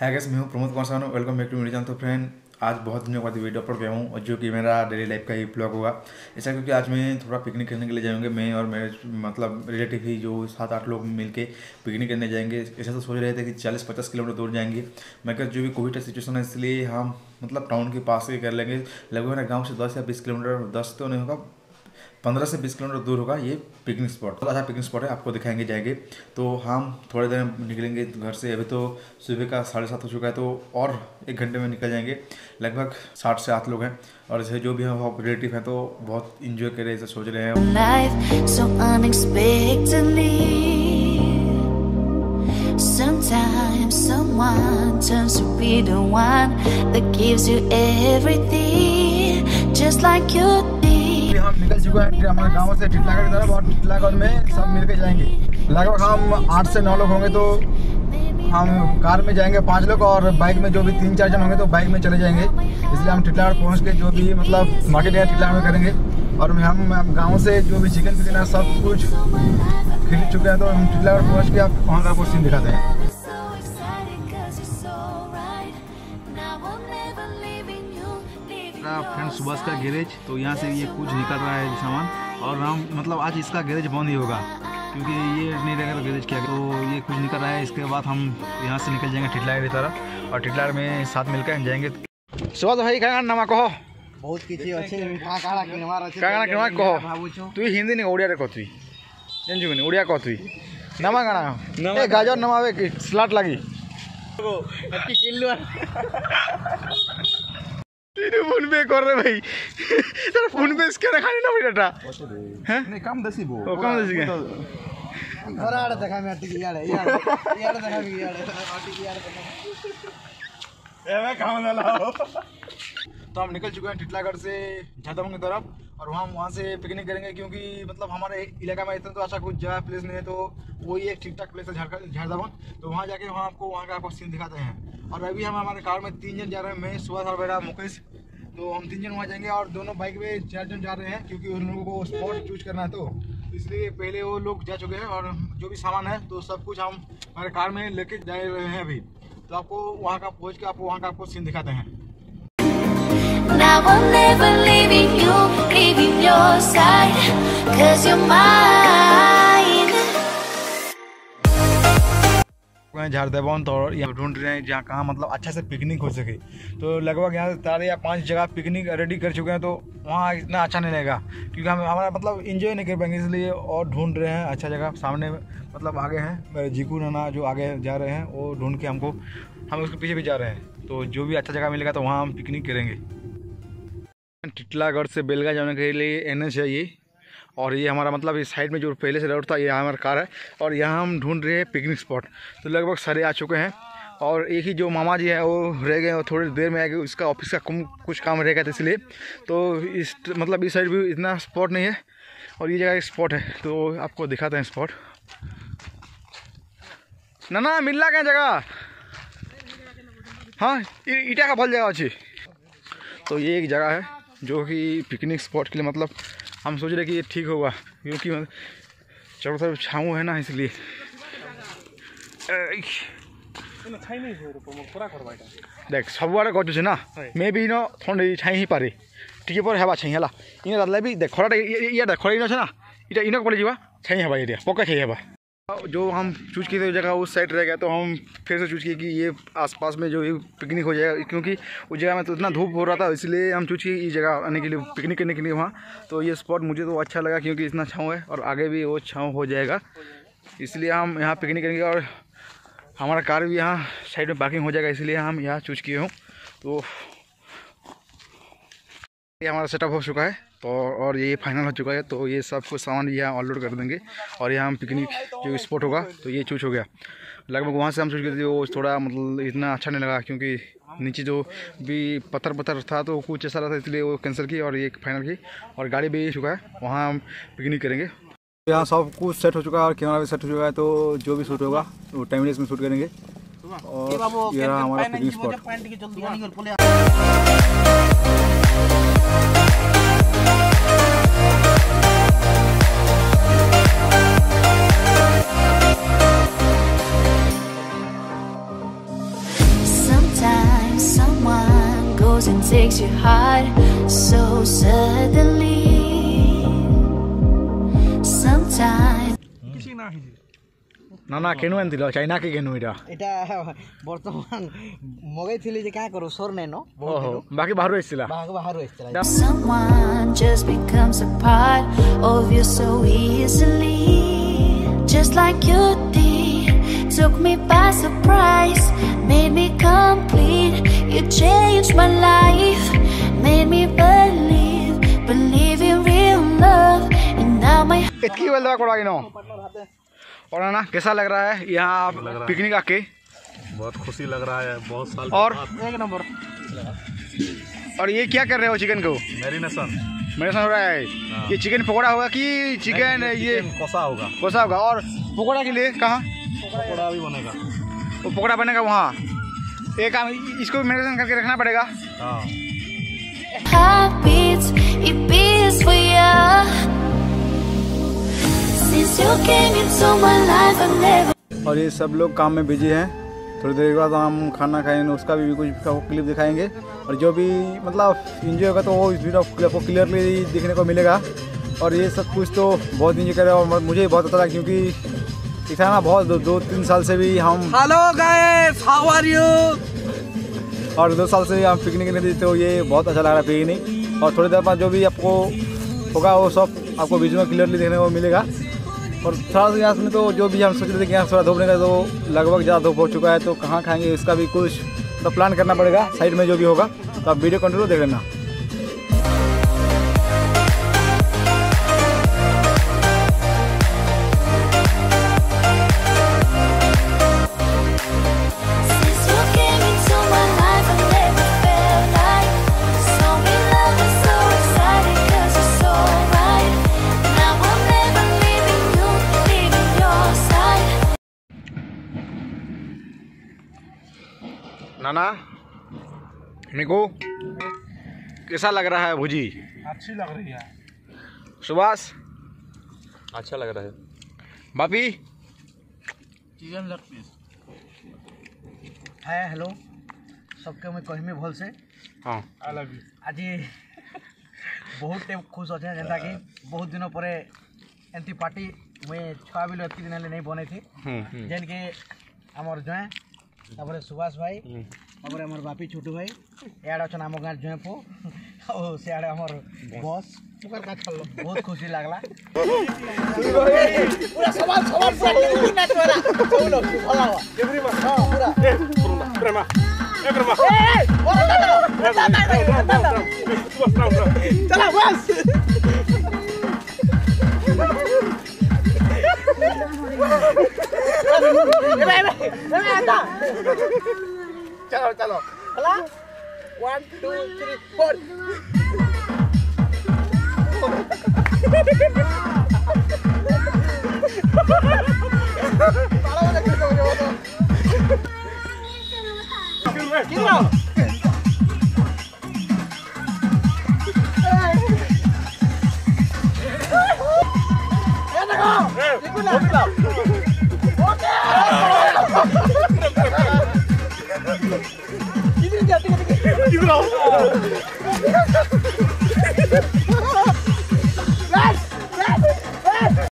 है गाइस, मैं हूं Pramod Kumar, welcome back to मेरे चैनल। तो फ्रेंड, आज बहुत दिनों बाद वीडियो अपलोड किया हूँ और जो कि मेरा डेली लाइफ का ही ब्लॉग होगा ऐसा, क्योंकि आज मैं थोड़ा पिकनिक करने के लिए जाएंगे। मैं और मेरे मतलब रिलेटिव ही जो 7-8 लोग मिलके पिकनिक करने जाएंगे। ऐसा तो सोच रहे थे कि 40-50 किलोमीटर दूर जाएंगे, मगर जो भी कोविड का सिचुएशन है इसलिए हम मतलब टाउन के पास ही कर लेंगे। लगभग मेरे गाँव से 10 या 20 किलोमीटर, 10 तो नहीं होगा, 15 से 20 किलोमीटर दूर होगा ये पिकनिक स्पॉट। बहुत अच्छा पिकनिक स्पॉट है, आपको दिखाएंगे जाएंगे। तो हम थोड़ी देर में निकलेंगे घर से। अभी तो सुबह का 7:30 हो चुका है, तो और 1 घंटे में निकल जाएंगे। लगभग 60 से 8 लोग हैं और जैसे जो भी हम रिलेटिव हैं तो बहुत इंजॉय कर रहे हैं, ऐसा सोच रहे हैं। हम निकल चुके हैं हमारे गाँव से टिटिलागढ़ की तरफ, और टिटिलागढ़ में सब मिलकर जाएंगे। लगभग हम 8 से 9 लोग होंगे, तो हम कार में जाएंगे 5 लोग, और बाइक में जो भी 3-4 जन होंगे तो बाइक में चले जाएंगे। इसलिए हम टिटिलागढ़ पहुंच के जो भी मतलब मार्केट या टिटिलागढ़ में करेंगे, और हम गाँव से जो भी चिकन पिकना सब कुछ खरीद चुके हैं। तो हम टिटिलागढ़ पहुँच के आप वहाँ का आपको सीन दिखाते हैं। फ्रेंड, सुभाष का गैरेज, तो यहाँ से ये कुछ निकल रहा है सामान, और हम मतलब आज इसका गैरेज बंद ही होगा क्योंकि ये नहीं रहेगा गैरेज क्या। तो ये कुछ निकल रहा है, इसके बाद हम यहाँ से निकल जाएंगे टिटिलागढ़ की तरफ, और टिटिलागढ़ में साथ मिलकर जाएंगे। सुभाष भाई, क्या नाम कहो? बहुत किसी अच्छे कहो तु हिंदी नहीं, ओडिया रे कहतुई, जानजु नहीं ओडिया कहतुई नामा गाना ए गाजर नमावे स्लाट लागी फोन पे कर रहे भाई। तेरा फोन पे इसके रखा नहीं ना भाई डाटा हैं, नहीं कम दसी वो ओ कम दसी के बड़ा आड़ा देखा मैं अटकी यार यार यार देखा भी यार अटकी यार ए मैं काम ना लाओ। तो हम निकल चुके हैं टिटिलागढ़ से झारदेबंध की तरफ, और वहाँ से पिकनिक करेंगे क्योंकि मतलब हमारे इलाका में इतना तो अच्छा कुछ जगह प्लेस नहीं है, तो वही एक ठीक ठाक प्लेस है झारदेबंध। तो वहाँ जाके वहाँ का आपको सीन दिखाते हैं। और अभी हम हमारे कार में 3 जन जा रहे हैं, मैं, सुभाष और मेरा मुकेश। तो हम 3 जन वहाँ जाएंगे, और दोनों बाइक में 4 जन जा रहे हैं क्योंकि उन लोगों को स्पॉट चूज करना है, तो इसलिए पहले वो लोग जा चुके हैं। और जो भी सामान है तो सब कुछ हम हमारे कार में लेके जा रहे हैं अभी। तो आपको वहाँ का पहुँच के आपको वहाँ का आपको सीन दिखाते हैं। Now I'm never leaving your side, 'cause you're mine. झारदेबंध, और यहाँ ढूंढ रहे हैं जहाँ कहाँ मतलब अच्छा से पिकनिक हो सके। तो लगभग यहाँ 4 या 5 जगह पिकनिक रेडी कर चुके हैं, तो वहाँ इतना अच्छा नहीं रहेगा क्योंकि हम हमारा मतलब एंजॉय नहीं कर पाएंगे, इसलिए और ढूंढ रहे हैं अच्छा जगह। सामने मतलब आगे हैं मेरे जीकू नाना जो आगे जा रहे हैं, वो ढूंढ के हमको हम उसके पीछे भी जा रहे हैं। तो जो भी अच्छा जगह मिलेगा तो वहाँ हम पिकनिक करेंगे। टिटिलागढ़ से बेलगा जाने के लिए NH है ये, और ये हमारा मतलब इस साइड में जो पहले से रोड था ये हमारा कार है, और यहाँ हम ढूंढ रहे हैं पिकनिक स्पॉट। तो लगभग सारे आ चुके हैं, और एक ही जो मामा जी हैं वो रह गए और थोड़ी देर में आएंगे, उसका ऑफिस का कुछ काम रह गया था इसलिए। तो इस मतलब इस साइड भी इतना स्पॉट नहीं है, और ये जगह एक स्पॉट है तो आपको दिखाते हैं स्पॉट। ना मिलना क्या जगह, हाँ ईटा का भल जगह अच्छी। तो ये एक जगह है जो कि पिकनिक स्पॉट के लिए मतलब हम सोच रहे कि ये ठीक होगा क्योंकि चारों तरफ छाँव है ना, इसलिए। देख सब आड़े गछ ना मे भी न ठंड छाई ही पारे टी पर हेबा छाई है इन दादा भी देख खराटे ये खरा इन ना इटा इनक पड़े जावा छाई हेबा एरिया पक्का छाई हेबा। जो हम चूज किए थे जगह उस साइड रह गया, तो हम फिर से चूज किए कि ये आसपास में जो ये पिकनिक हो जाएगा क्योंकि उस जगह में तो इतना धूप हो रहा था, इसलिए हम चूज किए ये जगह आने के लिए पिकनिक करने के लिए वहाँ। तो ये स्पॉट मुझे तो अच्छा लगा क्योंकि इतना छाँव है और आगे भी वो छाँव हो जाएगा, इसलिए हम यहाँ पिकनिक करेंगे। और हमारा कार भी यहाँ साइड में पार्किंग हो जाएगा, इसलिए हम यहाँ चूज किए हूँ। तो ये हमारा सेटअप हो चुका है तो, और ये फाइनल हो चुका है, तो ये सब कुछ सामान यहाँ ऑनलोड कर देंगे, और यहाँ हम पिकनिक जो स्पॉट होगा तो ये चूज हो गया। लगभग वहाँ से हम चूज करते थे, वो थोड़ा मतलब इतना अच्छा नहीं लगा क्योंकि नीचे जो भी पत्थर था तो कुछ ऐसा रहा था, इसलिए वो कैंसिल की और ये फाइनल की। और गाड़ी भी चुका है, वहाँ हम पिकनिक करेंगे। यहाँ सब कुछ सेट हो चुका है और कैमरा भी सेट हो चुका है, तो जो भी शूट होगा वो टाइमलेस में शूट करेंगे। और ये रहा हमारा picnic spot. takes your heart so suddenly sometimes ना केनु एन दिलो चाइना के केनु इरा एटा वर्तमान मगे थिले जे का करू सोर नै नो बाकी बाहर आइसला someone just becomes a part of you so easily just like you did took me by surprise made me complete you changed my life made me believe in real love and now my इतकी वेलदा कोड़ा गिनो और है ना कैसा लग रहा है यहाँ आप पिकनिक आके? बहुत खुशी लग रहा है, बहुत साल और एक नंबर। और ये क्या कर रहे हो चिकन को? मैरिनेशन हो रहा है। ये चिकन पकोड़ा होगा कि चिकन ये कोसा होगा। और पकोड़ा के लिए कहाँ पकोड़ा भी बनेगा? वो पकोड़ा बनेगा वहाँ। एक काम इसको मैरिनेशन करके रखना पड़ेगा। और ये सब लोग काम में बिजी हैं। थोड़ी देर के बाद हम खाना खाएंगे, उसका भी कुछ क्लिप दिखाएंगे और जो भी मतलब एंजॉय होगा तो वो इस वीडियो आपको क्लियरली देखने को मिलेगा। और ये सब कुछ तो बहुत एंजॉय कर रहा है और मुझे बहुत अच्छा लगा क्योंकि इतना ना बहुत दो तीन साल से भी हम hello guys how are you और 2 साल से हम पिकनिक नहीं देते, तो ये बहुत अच्छा लग रहा है पिकनिक। और थोड़ी देर बाद जो भी आपको होगा वो सब आपको वीडियो में क्लियरली देखने को मिलेगा। और थोड़ा सा यहाँ में तो जो भी हम सोच रहे थे कि यहाँ थोड़ा धूप निकला तो लगभग ज़्यादा धूप हो चुका है, तो कहाँ खाएंगे इसका भी कुछ तो प्लान करना पड़ेगा। साइड में जो भी होगा तो आप वीडियो कंटिन्यू देख लेना। नाना मिको कैसा लग रहा है भुजी? अच्छी लग रही है। सुभाष अच्छा लग रहा है। Bapi chicken leg piece hi hello सबके मैं कहिमे भल से हां आई लव यू। आज बहुत टाइम खुश हो जाए जंता कि बहुत दिनों परे एंटी पार्टी मैं छुआ बिलो इतनी दिन ले नहीं बने थी जन के हमर जय तापर सुभाष भाई तापर हमर बापी छोटू भाई एड अच्छा आम गाँव जुए पो और से आड़े हमर बॉस बहुत खुशी लगला। पूरा सवाल सवाल पूरा तोरा चलो भलावा एवरी वन हां पूरा प्रेमा ए प्रेमा ए चला बस चलो चलो 1 2 3 4 Give it up.